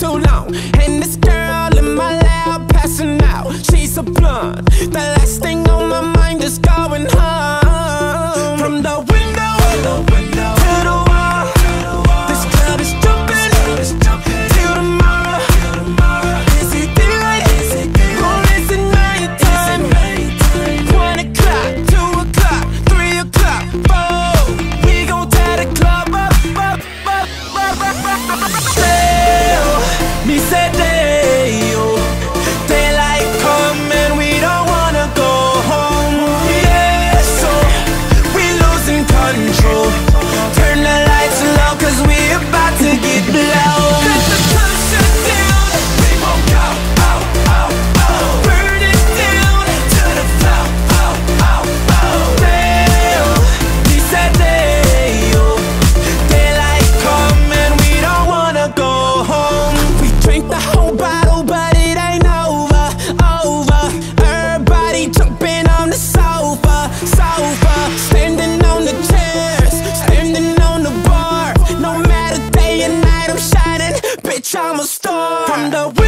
too long. And this girl in my lap passing out, she's a blunt. The last thing on my mind is going home. From the window, to the wall, this club is jumping, till tomorrow. Is it daylight? Or is it nighttime? 1 o'clock, 2 o'clock, 3 o'clock, 4. We gon' tear the club up, me say day, oh. Daylight come and we don't wanna go home. Yeah, so we losing control. Turn the lights low, cause we about to get blown. Let the club shut down. We won't go, oh, oh, oh. Burn it down to the floor, oh, oh, oh. Well, me say day, oh. Daylight come and we don't wanna go home. Drink the whole bottle, but it ain't over, over. Everybody jumping on the sofa, sofa. Standing on the chairs, standing on the bar. No matter day and night, I'm shining, bitch, I'm a star. From the